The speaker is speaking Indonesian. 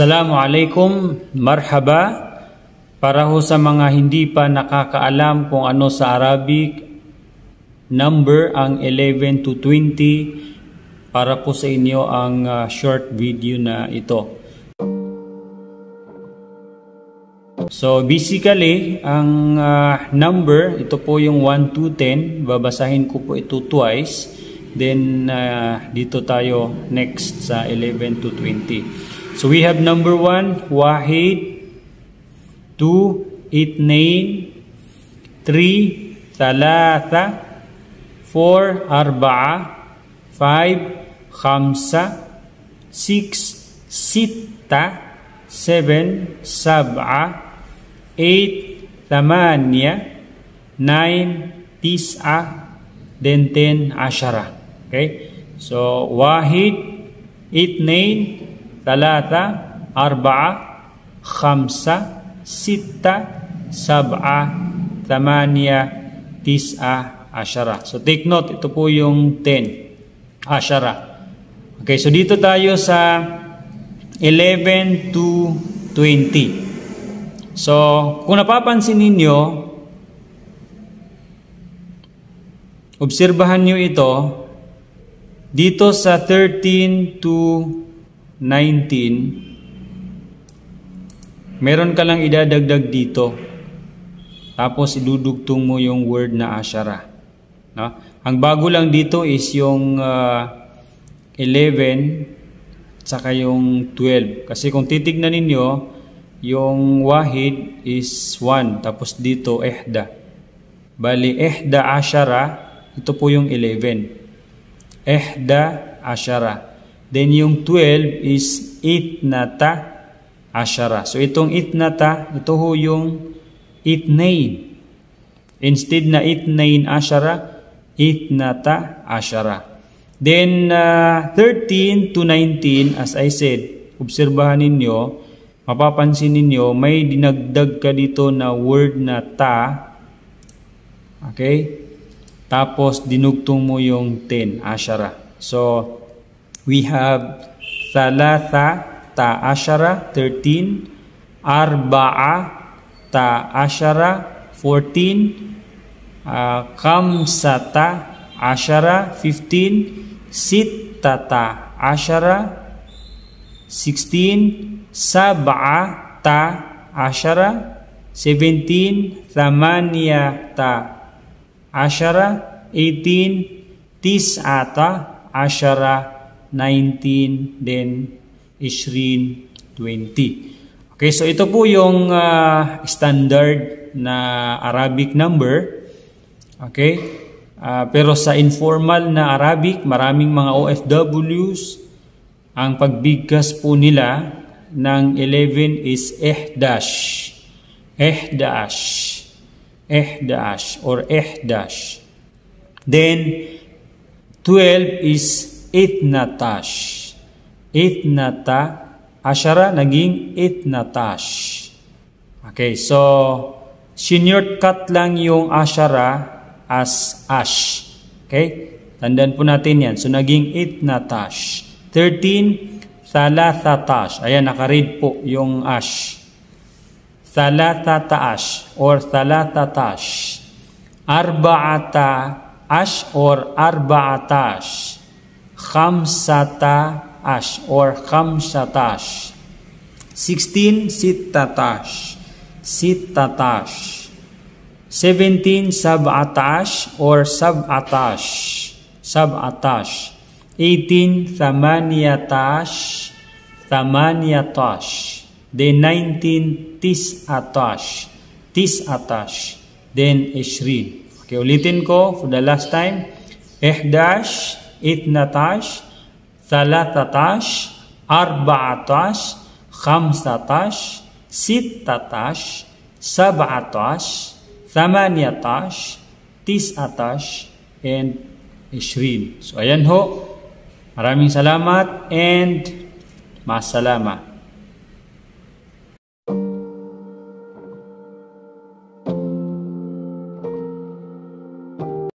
Assalamualaikum, marhaba. Paraho sa mga hindi pa nakakaalam kung ano sa Arabic, number ang 11 to 20. Para po sa inyo ang short video na ito. So basically, ang number, ito po yung 1 to 10. Babasahin ko po ito twice. Then dito tayo next sa 11 to 20. So we have number 1, Wahid, 2, Itnein, 3, Thalatha, 4, Arba'a, 5, Khamsa, 6, Sitta, 7, Saba'a, 8, Tamania, 9, Tisa, then 10, Asyara. Okay? So Wahid, Itnein, Talata, Arba'a, Khamsa, Sitta, Saba'a, Tamania, Tis'a, Asyara. So take note, ito po yung 10, Asyara. Okay, so dito tayo sa 11 to 20. So kung napapansin ninyo, obserbahan nyo ito, dito sa 13 to 19, meron ka lang idadagdag dito, tapos idudugtong mo yung word na Asyara, no? Ang bago lang dito is yung 11 saka yung 12, kasi kung titignan ninyo, yung Wahid is 1, tapos dito Ehda, bali Ehda Asyara, ito po yung 11, Ehda Asyara. Then yung 12 is Itnata Asyara. So itong Itnata, ito ho yung Itnein. Instead na Itnein Asyara, Itnata Asyara. Then 13 to 19, as I said, obserbahan ninyo, mapapansin ninyo, may dinagdag ka dito na word na ta. Okay? Tapos dinugtong mo yung 10, Asyara. So we have Thalatha ta'ashara, 13, Arba'a ta'ashara, 14, Khamsata ashara, 15, Sitta ta'ashara, 16, Saba'a ta'ashara, 17, Thamania ta'ashara, 18, Tis'a ta'ashara, 19, then Ishrin, 20. Okay, so ito po yung standard na Arabic number. Okay, pero sa informal na Arabic, maraming mga OFWs, ang pagbigkas po nila ng 11 is Ehdash, Ehdash, Ehdash, or Ehdash. Then 12 is Etnatash, Etnata Asyara, naging Etnatash. Okay, so shortcut lang yung Asyara as ash. Okay, tandaan po natin yan. So naging Etnatash. 13, Thalathatash. Ayan, nakaread po yung ash, Thalatha ta'ash or Thalatatash. Arba'ata ash or Arba'atash. Khamsata ash or Khamsatash. 16, Sittatash, Sittatash. 17, Sab'atash or Sab'atash, Sab'atash. 18, Thamaniyatash, Thamaniyatash. Then 19, Tis'atash, Tis'atash. Then Eshrin. Okay, ulitin ko for the last time. Ehdash, Etnatash, Thalatatash, Arba'atash, Khamsatash, Sittatash, Sab'atash, Thamaniyatash, Tis'atash, and Ishrin. So ayan ho, maraming salamat and masalama.